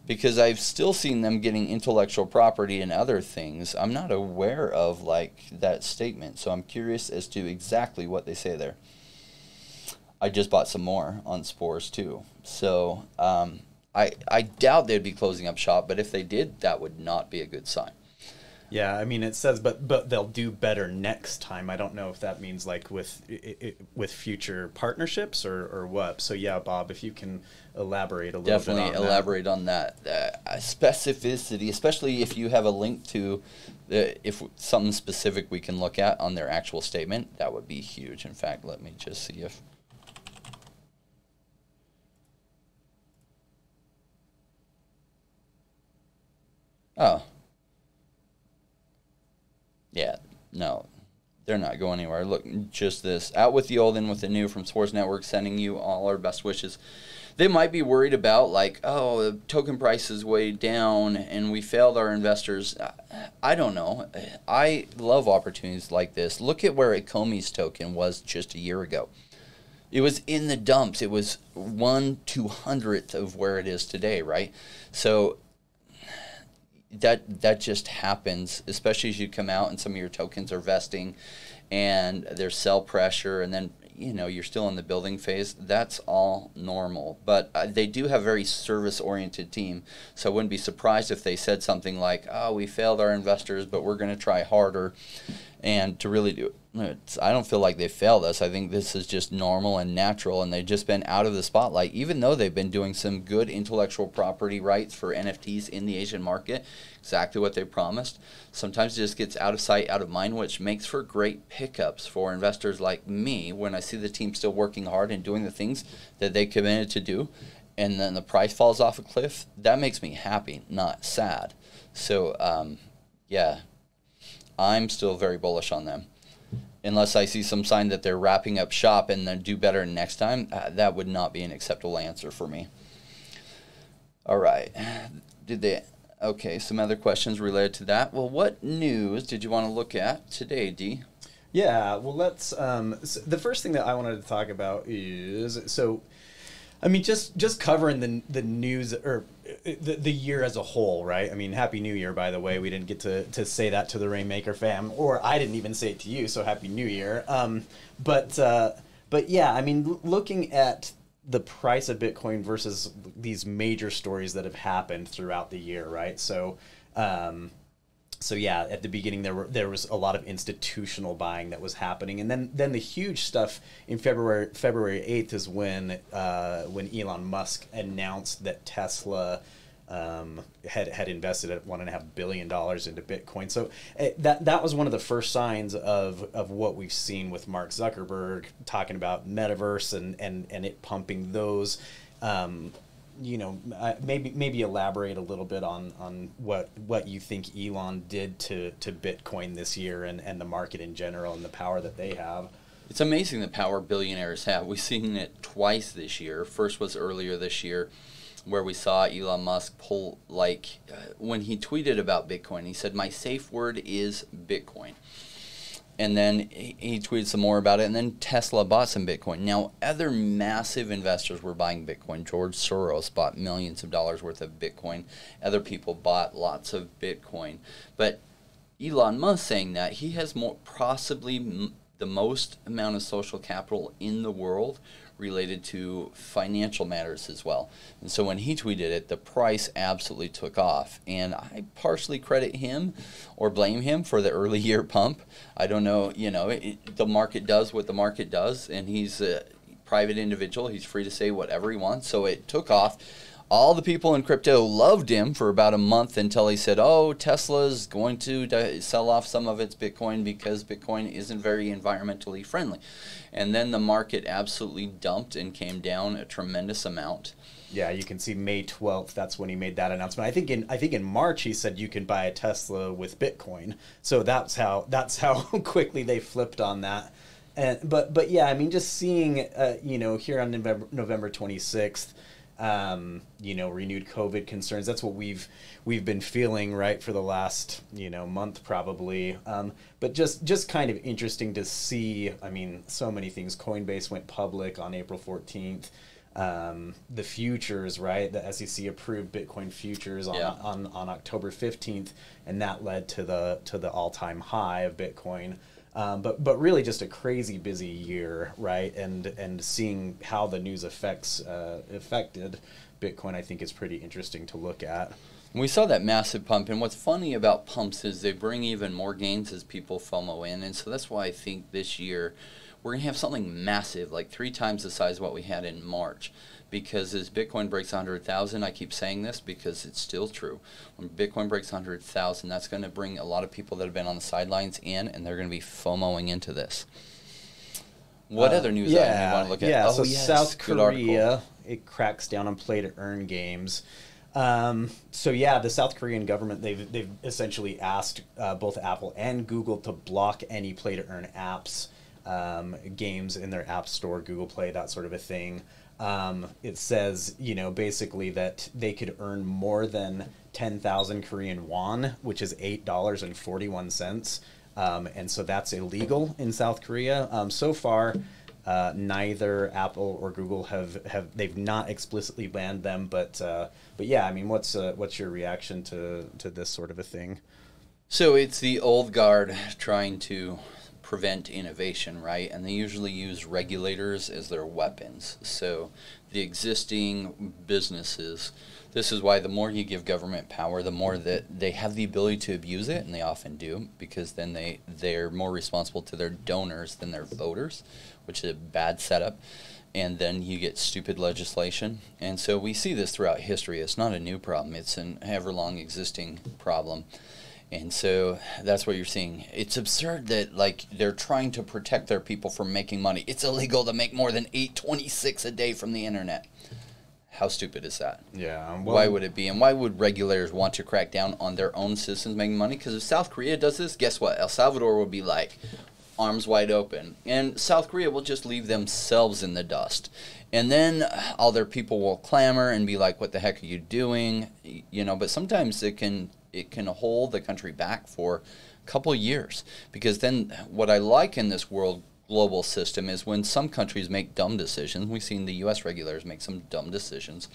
Because I've still seen them getting intellectual property and other things. I'm not aware of like that statement, so I'm curious as to exactly what they say there. I just bought some more on Spores too. So I doubt they'd be closing up shop, but if they did, that would not be a good sign. Yeah, I mean, it says, but they'll do better next time. I don't know if that means like with future partnerships or what. So yeah, Bob, if you can elaborate a little bit on elaborate that. On that specificity, especially if you have a link to if something specific we can look at on their actual statement, that would be huge. In fact, let me just see if. Oh. Yeah, no, they're not going anywhere. Look, just this. Out with the old, in with the new from Spores Network, sending you all our best wishes. They might be worried about, like, oh, the token price is way down and we failed our investors. I don't know. I love opportunities like this. Look at where Akomi's token was just a year ago. It was in the dumps. It was 1/200th of where it is today, right? So that just happens, especially as you come out and some of your tokens are vesting and there's sell pressure, and then you know you're still in the building phase. That's all normal, but they do have a very service oriented team, so I wouldn't be surprised if they said something like, oh, we failed our investors but we're going to try harder. And to really do it, I don't feel like they failed us. I think this is just normal and natural, and they've just been out of the spotlight, even though they've been doing some good intellectual property rights for NFTs in the Asian market, exactly what they promised. Sometimes it just gets out of sight, out of mind, which makes for great pickups for investors like me when I see the team still working hard and doing the things that they committed to do, and then the price falls off a cliff. That makes me happy, not sad. So, yeah. I'm still very bullish on them. Unless I see some sign that they're wrapping up shop and then do better next time, that would not be an acceptable answer for me. All right. Okay, some other questions related to that. Well, what news did you want to look at today, D? Yeah, well, let's so the first thing that I wanted to talk about is, so I mean, just covering the news or the year as a whole, right? I mean, Happy New Year, by the way. We didn't get to say that to the Rainmaker fam, or I didn't even say it to you, so Happy New Year. But yeah, I mean, looking at the price of Bitcoin versus these major stories that have happened throughout the year, right? So, so yeah, at the beginning there was a lot of institutional buying that was happening, and then the huge stuff in February 8th is when Elon Musk announced that Tesla had invested at $1.5 billion into Bitcoin. So that was one of the first signs of what we've seen with Mark Zuckerberg talking about metaverse and it pumping those. You know, maybe elaborate a little bit on what you think Elon did to Bitcoin this year and the market in general and the power that they have. It's amazing the power billionaires have. We've seen it twice this year. First was earlier this year where we saw Elon Musk pull, like, when he tweeted about Bitcoin, he said, my safe word is Bitcoin. And then he tweeted some more about it. And then Tesla bought some Bitcoin. Now, other massive investors were buying Bitcoin. George Soros bought millions of dollars worth of Bitcoin. Other people bought lots of Bitcoin. But Elon Musk saying that he has more, possibly the most amount of social capital in the world related to financial matters as well. And so when he tweeted it, the price absolutely took off. And I partially credit him or blame him for the early year pump. I don't know, you know, the market does what the market does, and he's a private individual. He's free to say whatever he wants. So it took off. All the people in crypto loved him for about a month until he said, oh, Tesla's going to sell off some of its Bitcoin because Bitcoin isn't very environmentally friendly. And then the market absolutely dumped and came down a tremendous amount. Yeah, you can see May 12th, that's when he made that announcement. I think in March he said you can buy a Tesla with Bitcoin. So that's how quickly they flipped on that. And but yeah, I mean, just seeing you know, here on November 26th, you know, renewed COVID concerns. That's what we've been feeling, right, for the last, you know, month probably. But just kind of interesting to see. I mean, so many things. Coinbase went public on April 14th. The futures, right? The SEC approved Bitcoin futures on, yeah, on October 15th, and that led to the all-time high of Bitcoin. But really just a crazy busy year, right? And seeing how the news affected Bitcoin, I think, is pretty interesting to look at. We saw that massive pump, and what's funny about pumps is they bring even more gains as people FOMO in, and so that's why I think this year we're gonna have something massive, like 3 times the size of what we had in March. Because as Bitcoin breaks 100,000, I keep saying this because it's still true. When Bitcoin breaks 100,000, that's going to bring a lot of people that have been on the sidelines in, and they're going to be FOMOing into this. What other news item do you want to look at? Yeah, oh, so yes. South Korea, it cracks down on play-to-earn games. So yeah, the South Korean government, they've essentially asked both Apple and Google to block any play-to-earn apps, games in their App Store, Google Play, that sort of a thing. It says, you know, basically that they could earn more than 10,000 Korean won, which is $8.41. And so that's illegal in South Korea. So far, neither Apple or Google they've not explicitly banned them. But yeah, I mean, what's your reaction to this sort of a thing? So it's the old guard trying to prevent innovation, right? And they usually use regulators as their weapons. So the existing businesses, this is why the more you give government power, the more that they have the ability to abuse it, and they often do, because then they're more responsible to their donors than their voters, which is a bad setup. And then you get stupid legislation. And so we see this throughout history. It's not a new problem. It's an ever-long existing problem. And so that's what you're seeing. It's absurd that, like, they're trying to protect their people from making money. It's illegal to make more than $8.26 a day from the internet. How stupid is that? Yeah. Well, why would it be? And why would regulators want to crack down on their own citizens making money? Because if South Korea does this, guess what? El Salvador would be like arms wide open. And South Korea will just leave themselves in the dust. And then all their people will clamor and be like, what the heck are you doing? You know, but sometimes it can hold the country back for a couple years. Because then what I like in this world global system is when some countries make dumb decisions, we've seen the US regulators make some dumb decisions,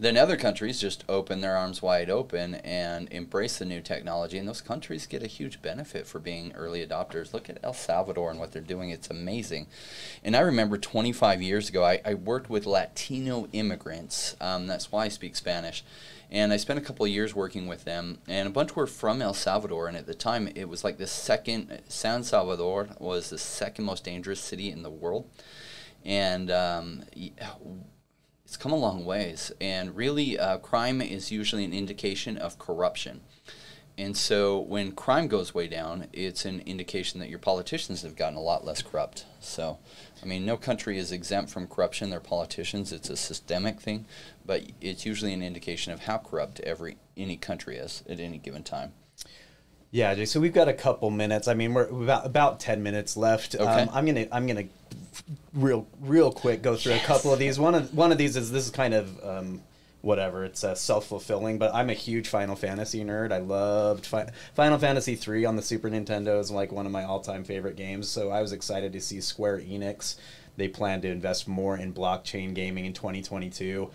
then other countries just open their arms wide open and embrace the new technology, and those countries get a huge benefit for being early adopters. Look at El Salvador and what they're doing. It's amazing. And I remember 25 years ago, I worked with Latino immigrants. That's why I speak Spanish. And I spent a couple of years working with them, and a bunch were from El Salvador, and at the time it was like the second, San Salvador was the second most dangerous city in the world. And it's come a long ways, and really crime is usually an indication of corruption. And so when crime goes way down, it's an indication that your politicians have gotten a lot less corrupt. So, I mean, no country is exempt from corruption. They're politicians. It's a systemic thing. But it's usually an indication of how corrupt any country is at any given time. Yeah, Jay, so we've got a couple minutes. I mean, we're about 10 minutes left. Okay. I'm gonna real quick go through a couple of these. One of these is kind of whatever, it's self-fulfilling. But I'm a huge Final Fantasy nerd. I loved Final Fantasy 3 on the Super Nintendo is like one of my all-time favorite games. So I was excited to see Square Enix. They plan to invest more in blockchain gaming in 2022. You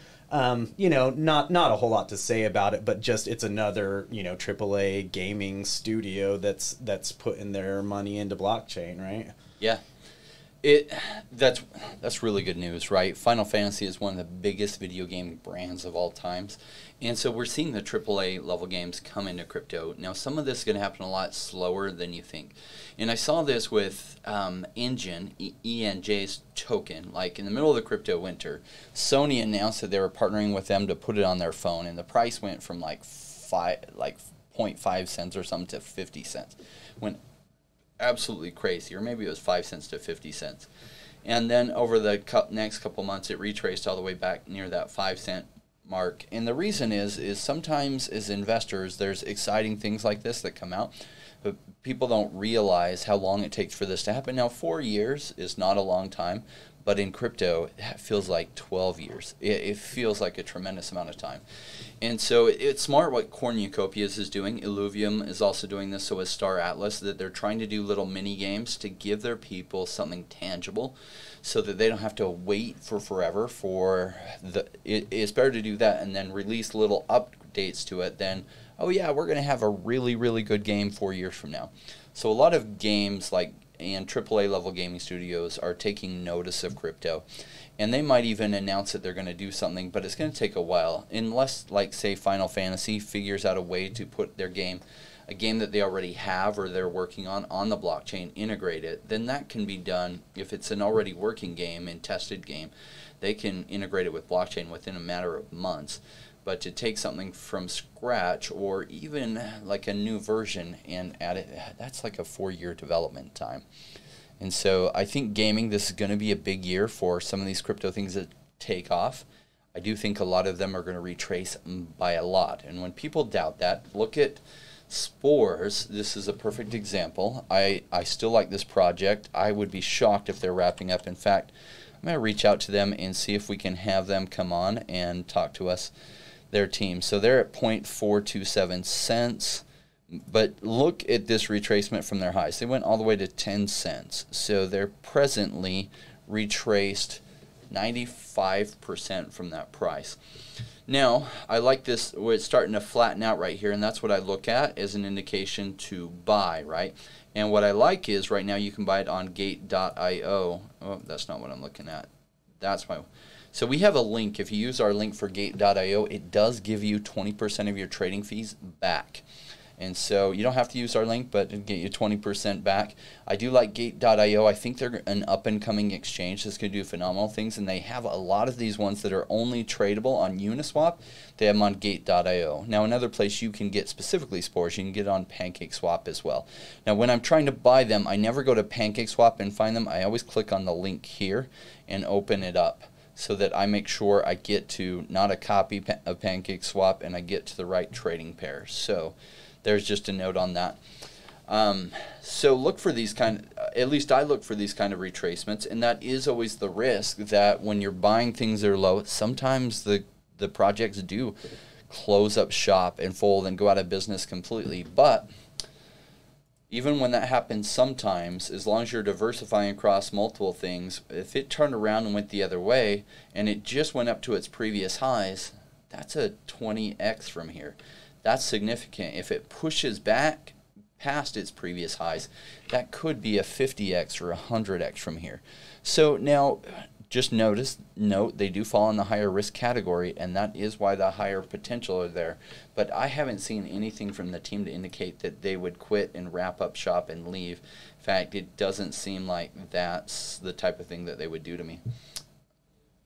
know, not a whole lot to say about it, but just it's another, you know, AAA gaming studio that's putting their money into blockchain, right? Yeah. That's really good news, right? Final Fantasy is one of the biggest video game brands of all times. And so we're seeing the AAA level games come into crypto. Now, some of this is going to happen a lot slower than you think. And I saw this with Engine, ENJ's token. Like in the middle of the crypto winter, Sony announced that they were partnering with them to put it on their phone. And the price went from like 0.5 cents or something to 50 cents. Went absolutely crazy, or maybe it was 5 cents to 50 cents, and then over the next couple months it retraced all the way back near that 5 cent mark. And the reason is sometimes as investors there's exciting things like this that come out, but people don't realize how long it takes for this to happen. Now 4 years is not a long time, but in crypto it feels like 12 years. It feels like a tremendous amount of time. And so it's smart what Cornucopias is doing. Illuvium is also doing this, so is Star Atlas, that they're trying to do little mini games to give their people something tangible so that they don't have to wait for forever for the it's better to do that and then release little updates to it than, oh yeah, we're going to have a really, really good game 4 years from now. So a lot of games like and AAA level gaming studios are taking notice of crypto, and they might even announce that they're going to do something, but it's going to take a while unless, like, say Final Fantasy figures out a way to put their game, a game that they already have or they're working on the blockchain, integrate it. Then that can be done. If it's an already working game and tested game, they can integrate it with blockchain within a matter of months. But to take something from scratch or even like a new version and add it, that's like a 4-year development time. And so I think gaming, this is going to be a big year for some of these crypto things that take off. I do think a lot of them are going to retrace by a lot. And when people doubt that, look at Spores. This is a perfect example. I still like this project. I would be shocked if they're wrapping up. In fact, I'm going to reach out to them and see if we can have them come on and talk to us. Their team. So they're at 0.427 cents. But look at this retracement from their highs. They went all the way to 10 cents. So they're presently retraced 95% from that price. Now, I like this where it's starting to flatten out right here, and that's what I look at as an indication to buy, right? And what I like is right now you can buy it on gate.io. Oh, that's not what I'm looking at. That's my... So we have a link. If you use our link for gate.io, it does give you 20% of your trading fees back. And so you don't have to use our link, but it'll get you 20% back. I do like gate.io. I think they're an up-and-coming exchange that's going to do phenomenal things, and they have a lot of these ones that are only tradable on Uniswap. They have them on gate.io. Now, another place you can get specifically Spores, you can get on Pancake Swap as well. Now, when I'm trying to buy them, I never go to Pancake Swap and find them. I always click on the link here and open it up, so that I make sure I get to not a copy of Pancake Swap and I get to the right trading pair. So there's just a note on that. So look for these kind of, at least I look for these kind of retracements, and that is always the risk that when you're buying things that are low, sometimes the projects do close up shop and fold and go out of business completely. But even when that happens sometimes, as long as you're diversifying across multiple things, if it turned around and went the other way and it just went up to its previous highs, that's a 20x from here. That's significant. If it pushes back past its previous highs, that could be a 50x or 100x from here. So now just note they do fall in the higher risk category, and that is why the higher potential are there. But I haven't seen anything from the team to indicate that they would quit and wrap up shop and leave. In fact, it doesn't seem like that's the type of thing that they would do to me.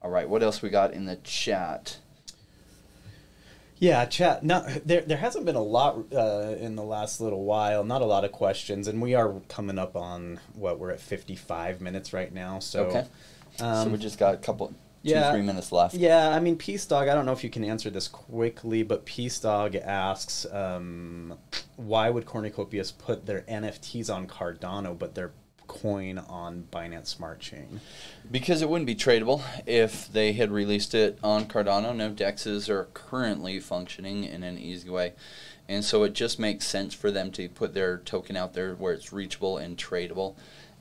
All right, what else we got in the chat? Yeah, chat. There hasn't been a lot in the last little while, not a lot of questions, and we are coming up on, what, we're at 55 minutes right now. So. Okay. So we just got a couple, two, 3 minutes left. Yeah, I mean, Peace Dog, I don't know if you can answer this quickly, but Peace Dog asks, why would Cornucopias put their NFTs on Cardano, but their coin on Binance Smart Chain? Because it wouldn't be tradable if they had released it on Cardano. No DEXs are currently functioning in an easy way. And so it just makes sense for them to put their token out there where it's reachable and tradable.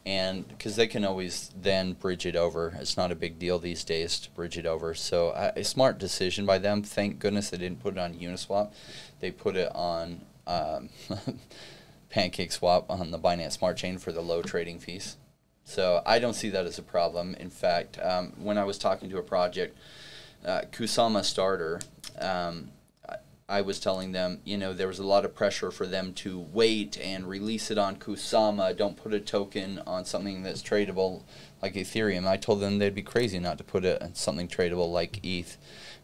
And because they can always then bridge it over. It's not a big deal these days to bridge it over. So a smart decision by them. Thank goodness they didn't put it on Uniswap. They put it on Pancake Swap on the Binance Smart Chain for the low trading fees. So I don't see that as a problem. In fact, when I was talking to a project, Kusama Starter, I was telling them, you know, there was a lot of pressure for them to wait and release it on Kusama. Don't put a token on something that's tradable like Ethereum. I told them they'd be crazy not to put it on something tradable like ETH,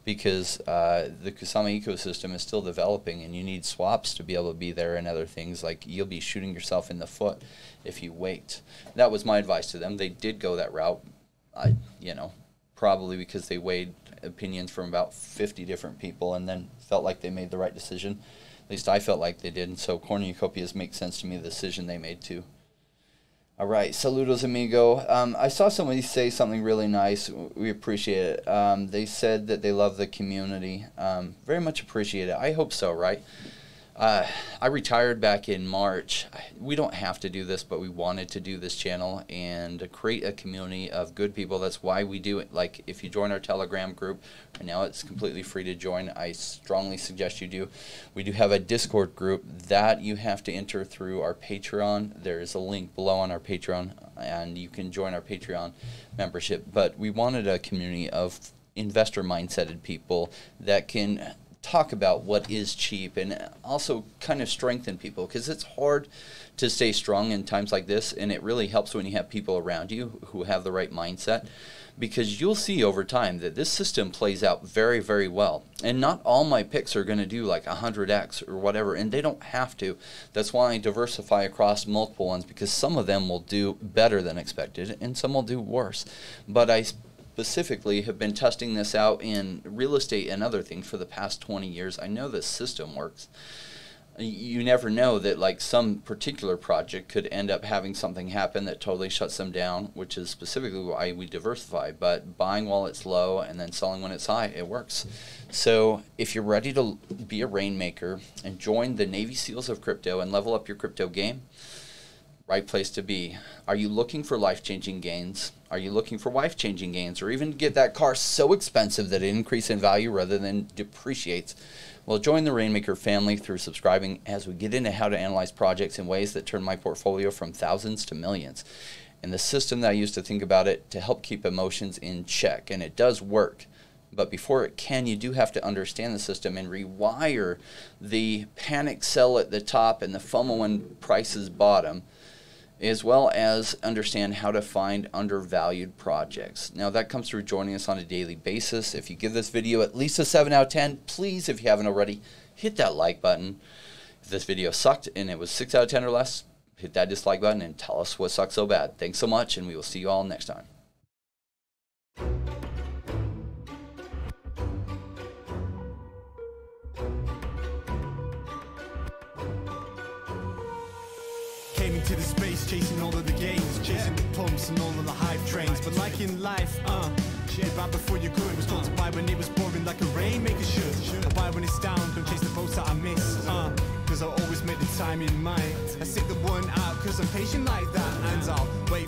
because the Kusama ecosystem is still developing and you need swaps to be able to be there and other things. Like, you'll be shooting yourself in the foot if you wait. That was my advice to them. They did go that route, you know, probably because they weighed opinions from about 50 different people and then felt like they made the right decision. At least I felt like they did. And so Cornucopias makes sense to me, the decision they made too. All right, saludos amigo. I saw somebody say something really nice. We appreciate it. They said that they love the community. Very much appreciate it. I hope so, right? I retired back in March. We don't have to do this, but we wanted to do this channel and create a community of good people. That's why we do it. Like, if you join our Telegram group, right now it's completely free to join. I strongly suggest you do. We do have a Discord group that you have to enter through our Patreon. There is a link below on our Patreon, and you can join our Patreon membership. But we wanted a community of investor mindsetted people that can talk about what is cheap and also kind of strengthen people, because it's hard to stay strong in times like this, and it really helps when you have people around you who have the right mindset, because you'll see over time that this system plays out very, very well. And not all my picks are going to do like 100x or whatever, and they don't have to. That's why I diversify across multiple ones, because some of them will do better than expected and some will do worse. But I specifically have been testing this out in real estate and other things for the past 20 years. I know this system works. You never know that, like, some particular project could end up having something happen that totally shuts them down, which is specifically why we diversify. But buying while it's low and then selling when it's high, it works. So if you're ready to be a rainmaker and join the Navy SEALs of crypto and level up your crypto game, right place to be. Are you looking for life-changing gains? Are you looking for wife-changing gains? Or even get that car so expensive that it increases in value rather than depreciates? Well, join the Rainmaker family through subscribing as we get into how to analyze projects in ways that turn my portfolio from thousands to millions. And the system that I use to think about it to help keep emotions in check. And it does work. But before it can, you do have to understand the system and rewire the panic sell at the top and the FOMO when prices bottom, as well as understand how to find undervalued projects. Now, that comes through joining us on a daily basis. If you give this video at least a 7 out of 10, please, if you haven't already, hit that like button. If this video sucked and it was 6 out of 10 or less, hit that dislike button and tell us what sucks so bad. Thanks so much, and we will see you all next time. To the space, chasing all of the gains, chasing the pumps and all of the hype trains. But like in life, right before you could, it was told to buy when it was pouring like a rainmaker should. I buy when it's down, don't chase the boats that I miss, cause I always make the time in mind. I sit the one out, cause I'm patient like that, and I'll wait for